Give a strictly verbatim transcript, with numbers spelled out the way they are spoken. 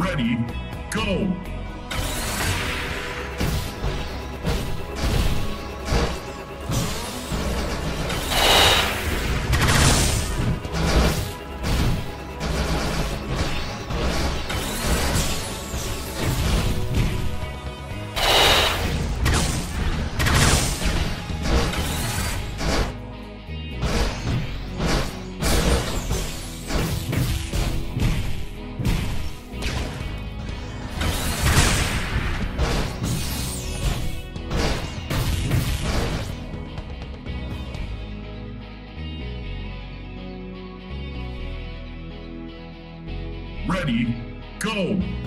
ready, go! Ready, go!